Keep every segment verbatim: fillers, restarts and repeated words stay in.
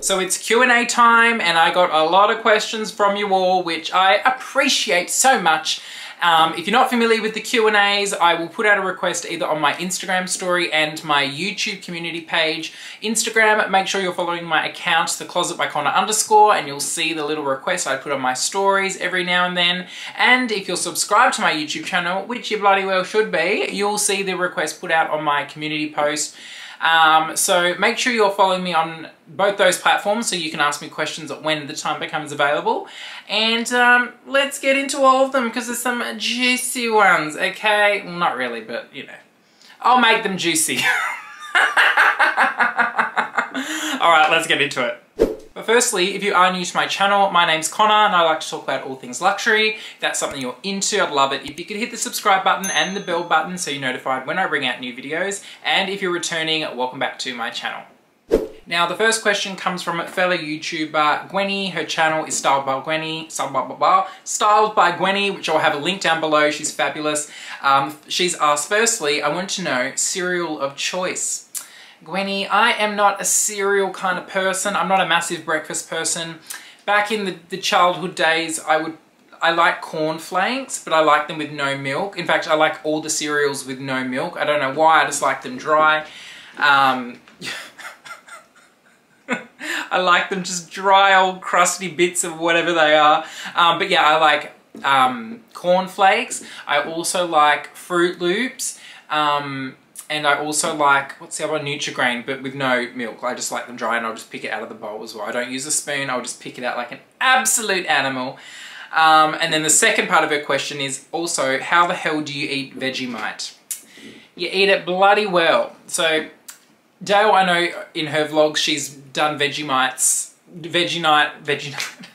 So it's Q and A time, and I got a lot of questions from you all, which I appreciate so much. Um, if you're not familiar with the Q and A's, I will put out a request either on my Instagram story and my YouTube community page. Instagram, make sure you're following my account, theclosetbyconnor underscore, and you'll see the little request I put on my stories every now and then. And if you're subscribed to my YouTube channel, which you bloody well should be, you'll see the request put out on my community post. Um, so make sure you're following me on both those platforms so you can ask me questions when the time becomes available. And um, let's get into all of them because there's some juicy ones, okay? Well, not really, but you know, I'll make them juicy. All right, let's get into it. But firstly, if you are new to my channel, my name's Connor and I like to talk about all things luxury. If that's something you're into, I'd love it if you could hit the subscribe button and the bell button so you're notified when I bring out new videos. And if you're returning, welcome back to my channel. Now, the first question comes from fellow YouTuber Gwenny. Her channel is Styled by Gwenny, Styled by Gwenny, which I'll have a link down below. She's fabulous. Um, she's asked, firstly, I want to know cereal of choice. Gwenny, I am not a cereal kind of person. I'm not a massive breakfast person. Back in the, the childhood days, I would I like cornflakes, but I like them with no milk. In fact, I like all the cereals with no milk. I don't know why, I just like them dry. Um, I like them just dry old crusty bits of whatever they are. Um, but yeah, I like um, cornflakes. I also like Fruit Loops. Um, And I also like, what's the other one, Nutri-Grain, but with no milk. I just like them dry and I'll just pick it out of the bowl as well. I don't use a spoon, I'll just pick it out like an absolute animal. Um, and then the second part of her question is also, how the hell do you eat Vegemite? You eat it bloody well. So, Dale, I know in her vlogs, she's done Vegemites, Veggie Night, Veggie Night.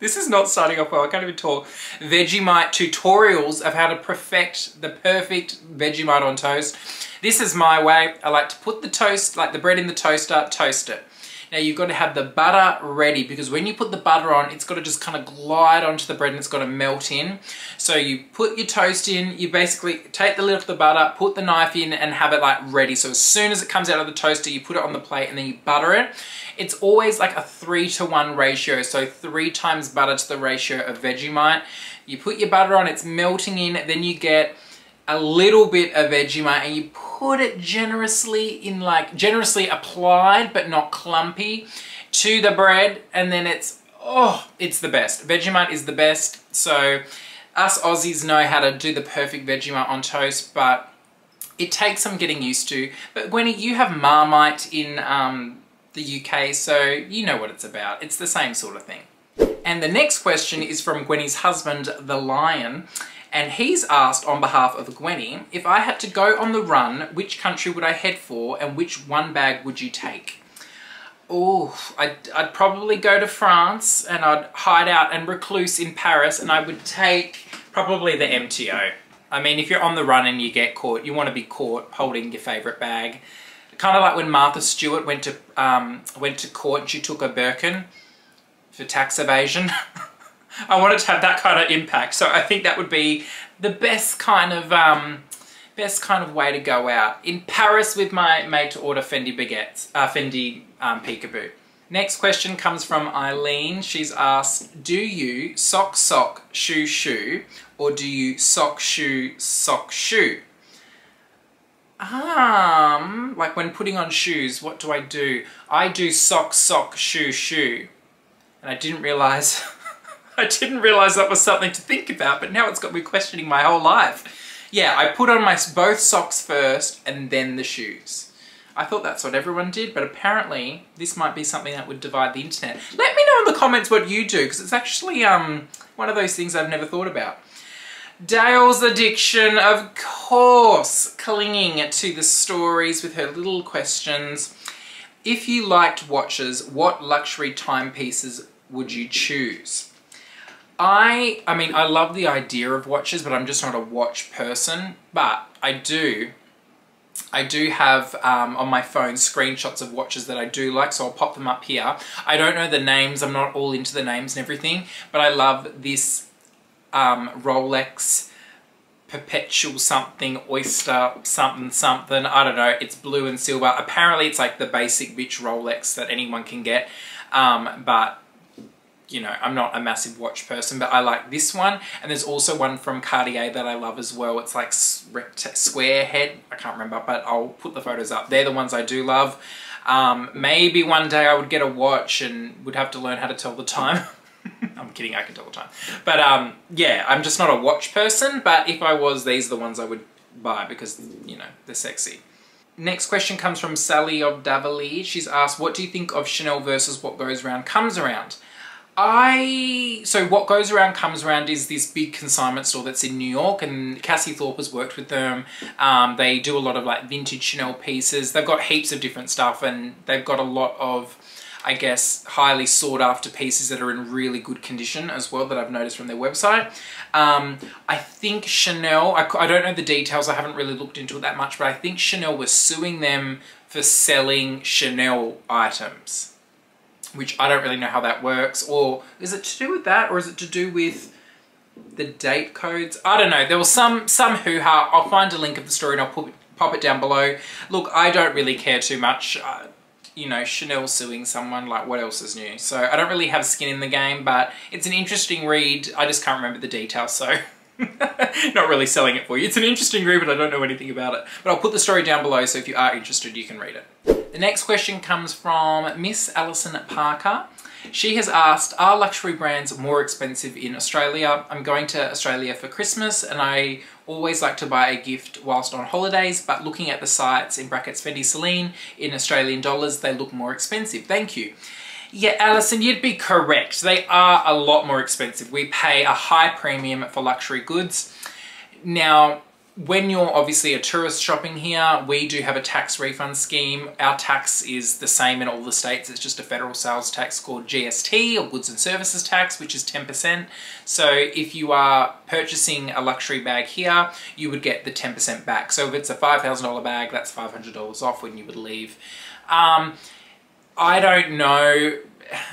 This is not starting off well, I can't even talk. Vegemite tutorials of how to perfect the perfect Vegemite on toast. This is my way. I like to put the toast, like the bread in the toaster, toast it. Now you've got to have the butter ready because when you put the butter on, it's got to just kind of glide onto the bread and it's got to melt in. So you put your toast in, you basically take the lid off the butter, put the knife in and have it like ready. So as soon as it comes out of the toaster, you put it on the plate and then you butter it. It's always like a three to one ratio. So three times butter to the ratio of Vegemite. You put your butter on, it's melting in, then you get a little bit of Vegemite and you put it generously in like, generously applied but not clumpy to the bread and then it's, oh, it's the best. Vegemite is the best. So us Aussies know how to do the perfect Vegemite on toast, but it takes some getting used to. But Gwenny, you have Marmite in um, the U K, so you know what it's about. It's the same sort of thing. And the next question is from Gwenny's husband, The Lion. And he's asked on behalf of Gwenny, if I had to go on the run, which country would I head for and which one bag would you take? Oh, I'd, I'd probably go to France and I'd hide out and recluse in Paris and I would take probably the M T O. I mean, if you're on the run and you get caught, you want to be caught holding your favourite bag. Kind of like when Martha Stewart went to, um, went to court and she took a Birkin for tax evasion. I wanted to have that kind of impact, so I think that would be the best kind of um, best kind of way to go out in Paris with my mate to order Fendi baguettes, uh, Fendi um, peekaboo. Next question comes from Eileen. She's asked, do you sock sock shoe shoe or do you sock shoe sock shoe? Um, like when putting on shoes, what do I do? I do sock sock shoe shoe, and I didn't realise. I didn't realise that was something to think about, but now it's got me questioning my whole life. Yeah, I put on my both socks first and then the shoes. I thought that's what everyone did, but apparently this might be something that would divide the internet. Let me know in the comments what you do, because it's actually um, one of those things I've never thought about. Dale's Addiction, of course, clinging to the stories with her little questions. If you liked watches, what luxury timepieces would you choose? I, I mean, I love the idea of watches, but I'm just not a watch person, but I do, I do have um, on my phone screenshots of watches that I do like, so I'll pop them up here. I don't know the names, I'm not all into the names and everything, but I love this um, Rolex perpetual something, oyster something something, I don't know. It's blue and silver. Apparently it's like the basic bitch Rolex that anyone can get, um, but you know, I'm not a massive watch person, but I like this one. And there's also one from Cartier that I love as well. It's like square head, I can't remember, but I'll put the photos up. They're the ones I do love. Um, maybe one day I would get a watch and would have to learn how to tell the time. I'm kidding, I can tell the time. But um, yeah, I'm just not a watch person, but if I was, these are the ones I would buy because, you know, they're sexy. Next question comes from Sally of Davalee. She's asked, what do you think of Chanel versus What Goes Around Comes Around? I, so What Goes Around Comes Around is this big consignment store that's in New York, and Cassie Thorpe has worked with them. Um, they do a lot of like vintage Chanel pieces. They've got heaps of different stuff, and they've got a lot of, I guess, highly sought after pieces that are in really good condition as well that I've noticed from their website. Um, I think Chanel, I, I don't know the details, I haven't really looked into it that much, but I think Chanel was suing them for selling Chanel items, which I don't really know how that works. Or is it to do with that, or is it to do with the date codes? I don't know. There was some some hoo-ha. I'll find a link of the story and I'll pop it, pop it down below. Look, I don't really care too much. Uh, you know, Chanel suing someone, like what else is new? So I don't really have skin in the game, but it's an interesting read. I just can't remember the details, so not really selling it for you. It's an interesting read, but I don't know anything about it. But I'll put the story down below, so if you are interested, you can read it. The next question comes from Miss Alison Parker. She has asked, are luxury brands more expensive in Australia? I'm going to Australia for Christmas and I always like to buy a gift whilst on holidays, but looking at the sites, in brackets Fendi, Celine, in Australian dollars, they look more expensive. Thank you. Yeah, Alison, you'd be correct. They are a lot more expensive. We pay a high premium for luxury goods. Now, when you're obviously a tourist shopping here, we do have a tax refund scheme. Our tax is the same in all the states. It's just a federal sales tax called G S T, or goods and services tax, which is ten percent. So if you are purchasing a luxury bag here, you would get the ten percent back. So if it's a five thousand dollar bag, that's five hundred dollars off when you would leave. Um, I don't know.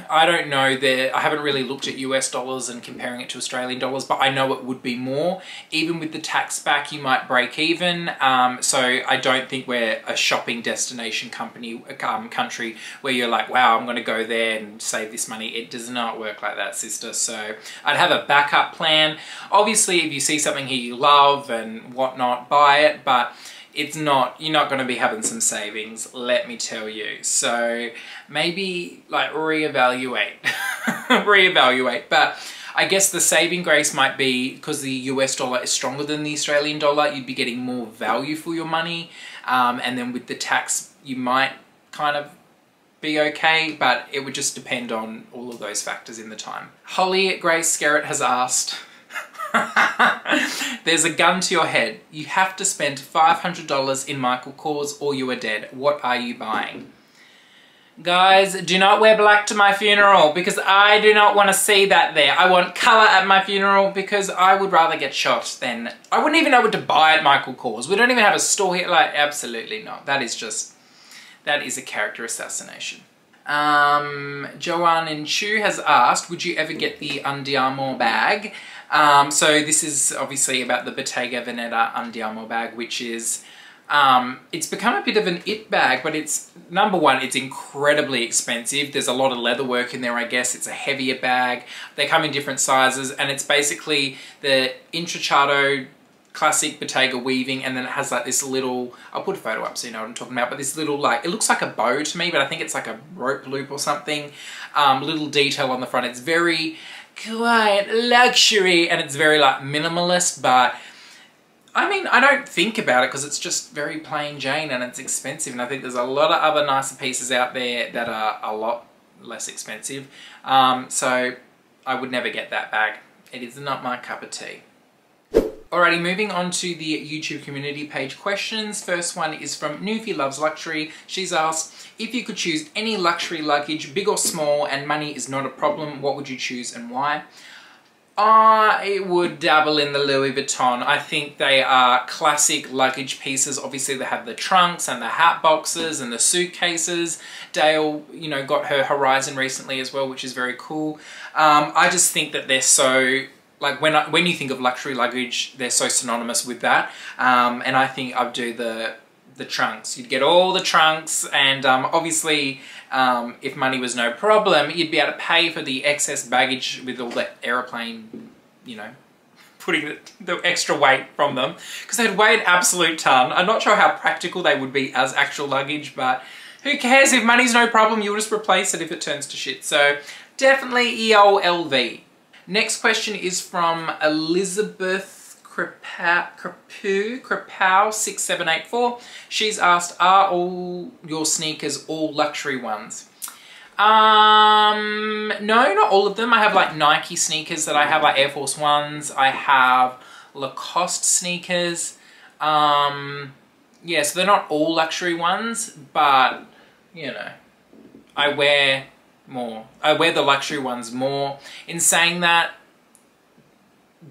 I don't know that I haven't really looked at U S dollars and comparing it to Australian dollars, but I know it would be more. Even with the tax back, you might break even. Um, so I don't think we're a shopping destination company um, country where you're like, wow, I'm going to go there and save this money. It does not work like that, sister. So I'd have a backup plan. Obviously, if you see something here you love and whatnot, buy it, but it's not, you're not going to be having some savings, let me tell you. So maybe like reevaluate, reevaluate. But I guess the saving grace might be because the U S dollar is stronger than the Australian dollar, you'd be getting more value for your money. Um, and then with the tax, you might kind of be okay, but it would just depend on all of those factors in the time. Holly at Grace Garrett has asked, there's a gun to your head. You have to spend five hundred dollars in Michael Kors or you are dead. What are you buying? Guys, do not wear black to my funeral because I do not want to see that there. I want colour at my funeral because I would rather get shot than... I wouldn't even know what to buy at Michael Kors. We don't even have a store here. Like, absolutely not. That is just... that is a character assassination. Um, Joanne and Chu has asked, would you ever get the Andiamo bag? Um, so this is obviously about the Bottega Veneta Andiamo bag, which is, um, it's become a bit of an it bag, but it's, number one, it's incredibly expensive. There's a lot of leather work in there, I guess. It's a heavier bag. They come in different sizes, and it's basically the Intrecciato classic Bottega weaving, and then it has like this little, I'll put a photo up so you know what I'm talking about, but this little like, it looks like a bow to me, but I think it's like a rope loop or something. Um, little detail on the front. It's very... quiet luxury, and it's very like minimalist, but I mean, I don't think about it because it's just very plain Jane and it's expensive, and I think there's a lot of other nicer pieces out there that are a lot less expensive. Um, so I would never get that bag. It is not my cup of tea. Alrighty, moving on to the YouTube community page questions. First one is from Newfie Loves Luxury. She's asked, if you could choose any luxury luggage, big or small, and money is not a problem, what would you choose and why? I would dabble in the Louis Vuitton. I think they are classic luggage pieces. Obviously they have the trunks and the hat boxes and the suitcases. Dale, you know, got her Horizon recently as well, which is very cool. Um, I just think that they're so... like when I, when you think of luxury luggage, they're so synonymous with that. Um, and I think I'd do the the trunks. You'd get all the trunks, and um, obviously um, if money was no problem, you'd be able to pay for the excess baggage with all the aeroplane, you know, putting the, the extra weight from them, because they'd weigh an absolute ton. I'm not sure how practical they would be as actual luggage, but who cares? If money's no problem, you'll just replace it if it turns to shit. So definitely E O L V. Next question is from Elizabeth Crepow six seven eight four. She's asked, are all your sneakers all luxury ones? Um, no, not all of them. I have like Nike sneakers that I have, like Air Force Ones. I have Lacoste sneakers. Um, yeah, so they're not all luxury ones, but you know, I wear more. I wear the luxury ones more. In saying that,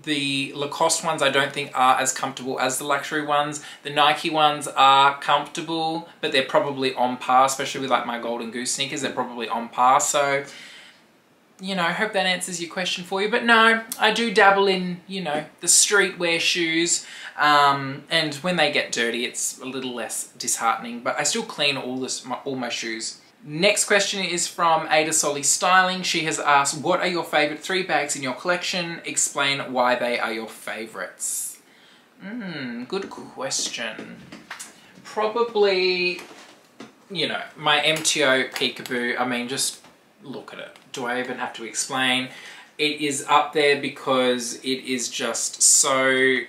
the Lacoste ones I don't think are as comfortable as the luxury ones. The Nike ones are comfortable, but they're probably on par, especially with like my Golden Goose sneakers, they're probably on par. So, you know, I hope that answers your question for you. But no, I do dabble in, you know, the streetwear shoes. Um, and when they get dirty, it's a little less disheartening, but I still clean all, this, my, all my shoes. Next question is from Ada Solly Styling. She has asked, what are your favourite three bags in your collection? Explain why they are your favourites. Mmm, good question. Probably, you know, my M T O Peekaboo. I mean, just look at it. Do I even have to explain? It is up there because it is just so,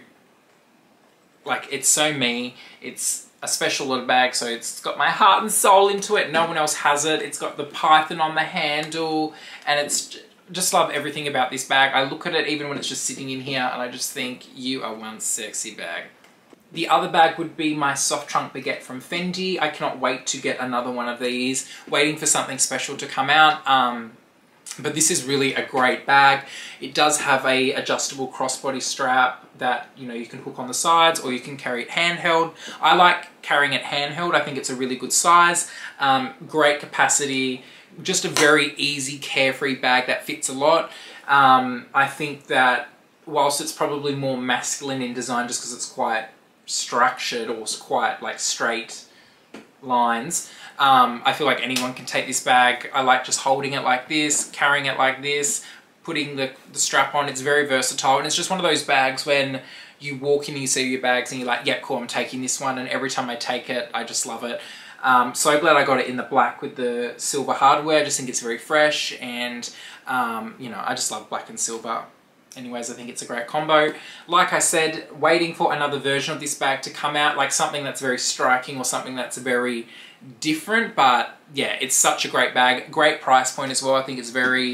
like, it's so me. It's a special little bag, so it's got my heart and soul into it. No one else has it. It's got the python on the handle, and it's just love everything about this bag. I look at it even when it's just sitting in here, and I just think, you are one sexy bag. The other bag would be my soft trunk baguette from Fendi. I cannot wait to get another one of these. Waiting for something special to come out. Um, But this is really a great bag. It does have a adjustable crossbody strap that, you know, you can hook on the sides, or you can carry it handheld. I like carrying it handheld. I think it's a really good size, um, great capacity, just a very easy, carefree bag that fits a lot. Um, I think that whilst it's probably more masculine in design just because it's quite structured or quite like straight lines, Um, I feel like anyone can take this bag. I like just holding it like this, carrying it like this, putting the, the strap on. It's very versatile, and it's just one of those bags when you walk in and you see your bags and you're like, yeah, cool, I'm taking this one, and every time I take it, I just love it. Um, so glad I got it in the black with the silver hardware. I just think it's very fresh, and um, you know, I just love black and silver. Anyways, I think it's a great combo. Like I said, waiting for another version of this bag to come out, like something that's very striking or something that's very different. But yeah, it's such a great bag, great price point as well. I think it's very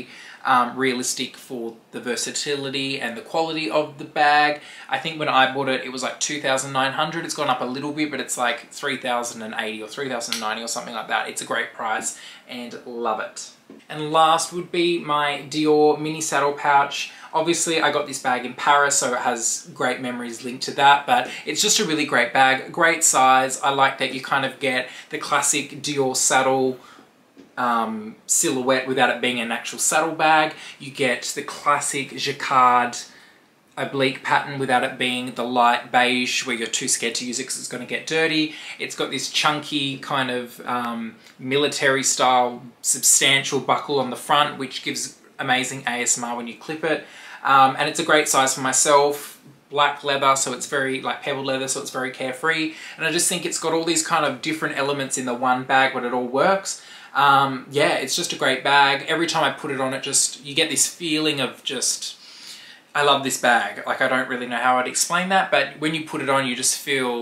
um, realistic for the versatility and the quality of the bag. I think when I bought it, it was like two thousand nine hundred dollars. It's gone up a little bit, but it's like three thousand eighty dollars or three thousand ninety dollars or something like that. It's a great price and love it. And last would be my Dior mini saddle pouch. Obviously, I got this bag in Paris, so it has great memories linked to that, but it's just a really great bag, great size. I like that you kind of get the classic Dior saddle um, silhouette without it being an actual saddle bag. You get the classic jacquard oblique pattern without it being the light beige where you're too scared to use it because it's going to get dirty. It's got this chunky kind of um, military style substantial buckle on the front, which gives amazing A S M R when you clip it. Um, and it's a great size for myself. Black leather, so it's very like pebbled leather, so it's very carefree. And I just think it's got all these kind of different elements in the one bag, but it all works. Um, yeah, it's just a great bag. Every time I put it on, it just, you get this feeling of just, I love this bag. Like, I don't really know how I'd explain that, but when you put it on, you just feel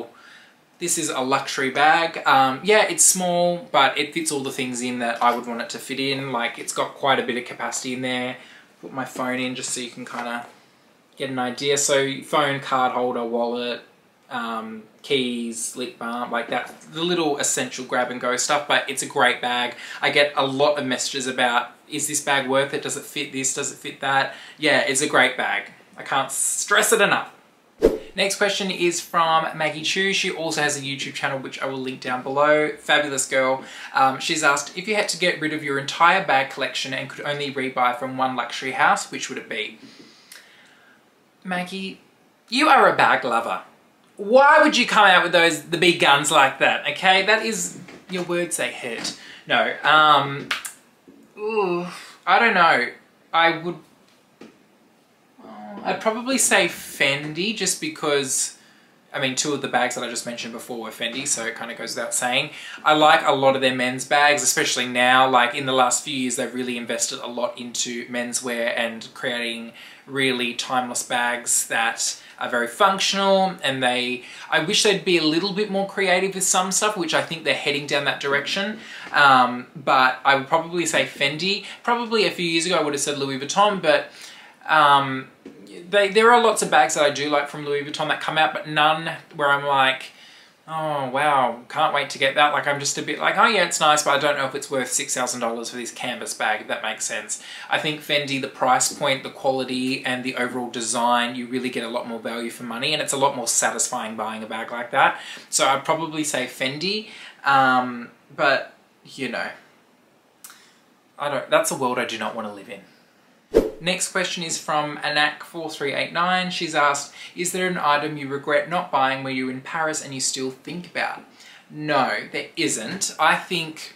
this is a luxury bag. Um, yeah, it's small, but it fits all the things in that I would want it to fit in. Like, it's got quite a bit of capacity in there. Put my phone in just so you can kind of get an idea. So phone, card holder, wallet, um, keys, lip balm, like that, the little essential grab and go stuff. But it's a great bag. I get a lot of messages about, is this bag worth it? Does it fit this? Does it fit that? Yeah, it's a great bag. I can't stress it enough. Next question is from Maggie Chu. She also has a YouTube channel, which I will link down below. Fabulous girl. Um, she's asked, if you had to get rid of your entire bag collection and could only rebuy from one luxury house, which would it be? Maggie, you are a bag lover. Why would you come out with those, the big guns like that, okay? That is, your words they hurt. No, um, ooh, I don't know. I would, oh, I'd probably say Fendi just because, I mean, two of the bags that I just mentioned before were Fendi, so it kind of goes without saying. I like a lot of their men's bags, especially now, like in the last few years, they've really invested a lot into menswear and creating really timeless bags that are very functional, and they, I wish they'd be a little bit more creative with some stuff, which I think they're heading down that direction. Um, but I would probably say Fendi. Probably a few years ago I would have said Louis Vuitton, but um, they, there are lots of bags that I do like from Louis Vuitton that come out, but none where I'm like, oh wow, can't wait to get that. Like I'm just a bit like, oh yeah, it's nice, but I don't know if it's worth six thousand dollars for this canvas bag, if that makes sense. I think Fendi, the price point, the quality, and the overall design, you really get a lot more value for money, and it's a lot more satisfying buying a bag like that. So I'd probably say Fendi, um, but you know, I don't, that's a world I do not want to live in. Next question is from Anak four three eight nine. She's asked, is there an item you regret not buying where you're in Paris and you still think about? No, there isn't. I think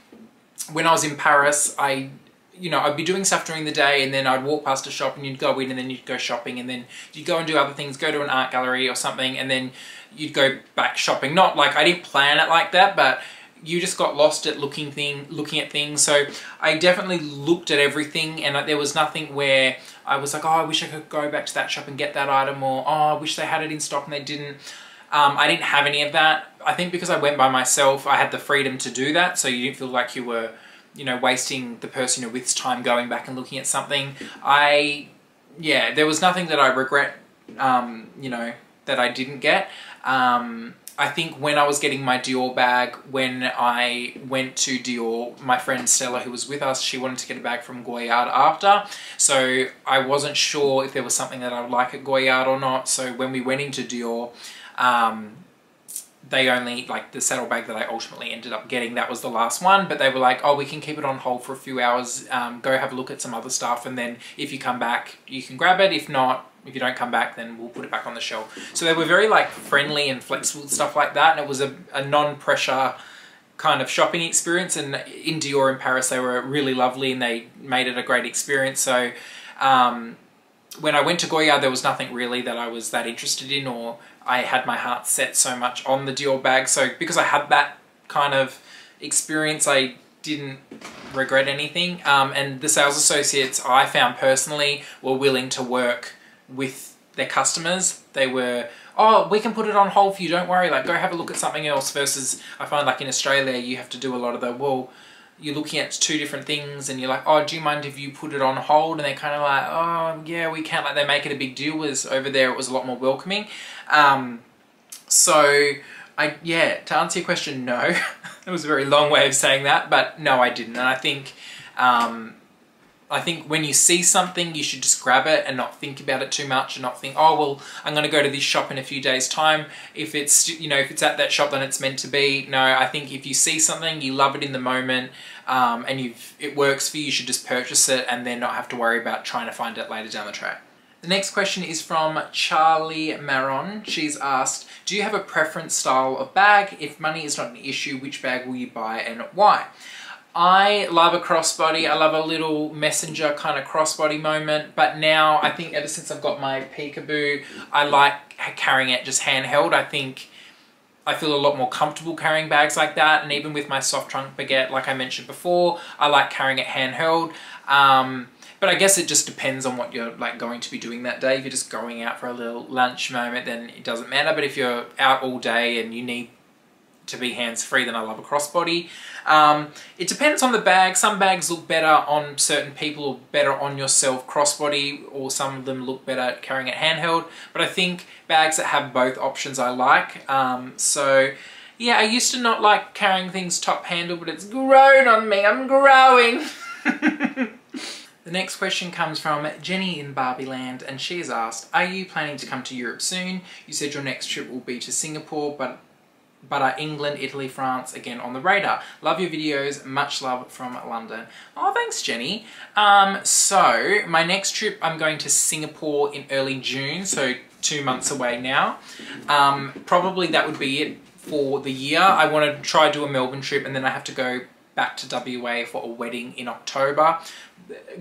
when I was in Paris, I, you know, I'd be doing stuff during the day and then I'd walk past a shop and you'd go in and then you'd go shopping and then you'd go and do other things, go to an art gallery or something, and then you'd go back shopping. Not like I didn't plan it like that, but you just got lost at looking thing, looking at things. So I definitely looked at everything, and there was nothing where I was like, oh, I wish I could go back to that shop and get that item, or oh, I wish they had it in stock and they didn't. Um, I didn't have any of that. I think because I went by myself, I had the freedom to do that. So you didn't feel like you were, you know, wasting the person you're with's time going back and looking at something. I, yeah, there was nothing that I regret, um, you know, that I didn't get. Um, I think when I was getting my Dior bag, when I went to Dior, my friend Stella, who was with us, she wanted to get a bag from Goyard after. So I wasn't sure if there was something that I would like at Goyard or not. So when we went into Dior, um, they only, like the saddle bag that I ultimately ended up getting, that was the last one. But they were like, oh, we can keep it on hold for a few hours. Um, go have a look at some other stuff. And then if you come back, you can grab it. If not, if you don't come back, then we'll put it back on the shelf. So they were very like friendly and flexible and stuff like that. And it was a, a non-pressure kind of shopping experience. And in Dior in Paris, they were really lovely and they made it a great experience. So um, when I went to Goyard, there was nothing really that I was that interested in, or I had my heart set so much on the Dior bag. So because I had that kind of experience, I didn't regret anything. Um, and the sales associates I found personally were willing to work with their customers. They were, oh, we can put it on hold for you, don't worry, like go have a look at something else, versus I find like in Australia you have to do a lot of the, well, you're looking at two different things and you're like, oh, do you mind if you put it on hold? And they're kind of like, oh yeah, we can, like they make it a big deal. Whereas over there it was a lot more welcoming. Um, so I, yeah, to answer your question, no. It was a very long way of saying that, but no, I didn't. And I think, um, I think when you see something, you should just grab it and not think about it too much, and not think, oh, well, I'm going to go to this shop in a few days' time. If it's, you know, if it's at that shop, then it's meant to be. No, I think if you see something, you love it in the moment, um, and you've, it works for you, you should just purchase it and then not have to worry about trying to find it later down the track. The next question is from Charlie Maron. She's asked, do you have a preference style of bag? If money is not an issue, which bag will you buy and why? I love a crossbody. I love a little messenger kind of crossbody moment. But now I think ever since I've got my peekaboo, I like carrying it just handheld. I think I feel a lot more comfortable carrying bags like that. And even with my soft trunk baguette, like I mentioned before, I like carrying it handheld. Um, but I guess it just depends on what you're like going to be doing that day. If you're just going out for a little lunch moment, then it doesn't matter. But if you're out all day and you need to be hands-free, then I love a crossbody. Um, it depends on the bag. Some bags look better on certain people or better on yourself crossbody, or some of them look better carrying it handheld. But I think bags that have both options I like. Um, so yeah, I used to not like carrying things top handle, but it's grown on me. I'm growing. The next question comes from Jenny in Barbie Land, and she has asked, are you planning to come to Europe soon? You said your next trip will be to Singapore, but but uh, England, Italy, France, again on the radar. Love your videos, much love from London. Oh, thanks Jenny. Um, so my next trip, I'm going to Singapore in early June, so two months away now. Um, probably that would be it for the year. I want to try do a Melbourne trip, and then I have to go back to W A for a wedding in October.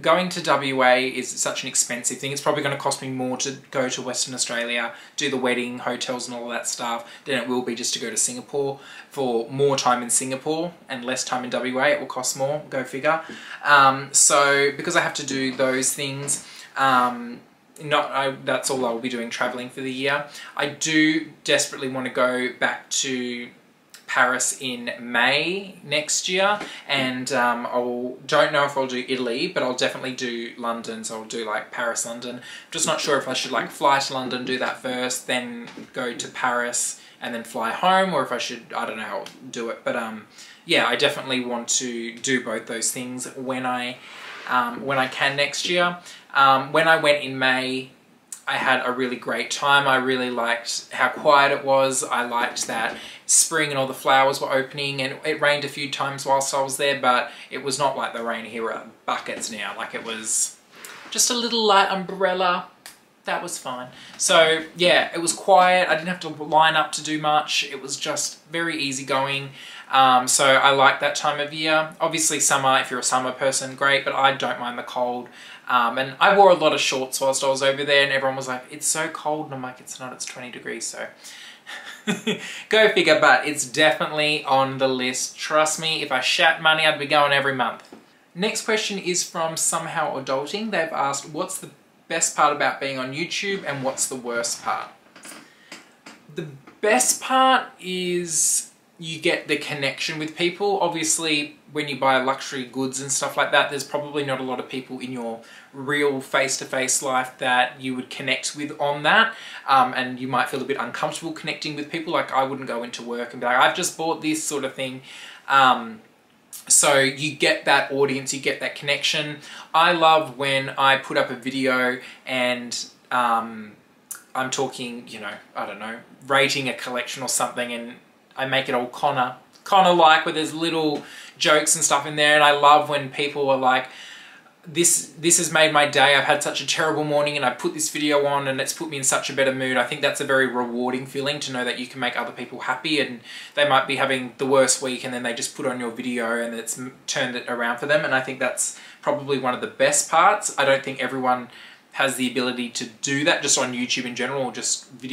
Going to W A is such an expensive thing. It's probably going to cost me more to go to Western Australia, do the wedding, hotels and all that stuff, than it will be just to go to Singapore. For more time in Singapore and less time in W A, it will cost more, go figure. Um, so because I have to do those things, um, Not, I, that's all I'll be doing traveling for the year. I do desperately want to go back to Paris in May next year, and um, I don't know if I'll do Italy, but I'll definitely do London, so I'll do like Paris, London. I'm just not sure if I should like fly to London, do that first, then go to Paris and then fly home, or if I should, I don't know how I'll do it, but um, yeah, I definitely want to do both those things when I Um, when I can next year. Um, when I went in May, I had a really great time. I really liked how quiet it was. I liked that spring and all the flowers were opening, and it rained a few times whilst I was there, but it was not like the rain here at buckets now. Like, it was just a little light umbrella. That was fine. So yeah, it was quiet. I didn't have to line up to do much. It was just very easygoing. Um, so I like that time of year. Obviously summer, if you're a summer person, great, but I don't mind the cold. Um, and I wore a lot of shorts whilst I was over there, and everyone was like, it's so cold. And I'm like, it's not, it's twenty degrees. So go figure, but it's definitely on the list. Trust me, if I shat money, I'd be going every month. Next question is from Somehow Adulting. They've asked, what's the best part about being on YouTube and what's the worst part? The best part is you get the connection with people. Obviously, when you buy luxury goods and stuff like that, there's probably not a lot of people in your real face-to-face life that you would connect with on that. Um, and you might feel a bit uncomfortable connecting with people. Like, I wouldn't go into work and be like, I've just bought this sort of thing. Um, so you get that audience, you get that connection. I love when I put up a video and um, I'm talking, you know, I don't know, rating a collection or something, and I make it all Connor, Connor-like, where there's little jokes and stuff in there. And I love when people are like, this, this has made my day. I've had such a terrible morning and I put this video on and it's put me in such a better mood. I think that's a very rewarding feeling, to know that you can make other people happy, and they might be having the worst week and then they just put on your video and it's turned it around for them. And I think that's probably one of the best parts. I don't think everyone has the ability to do that, just on YouTube in general, or just video.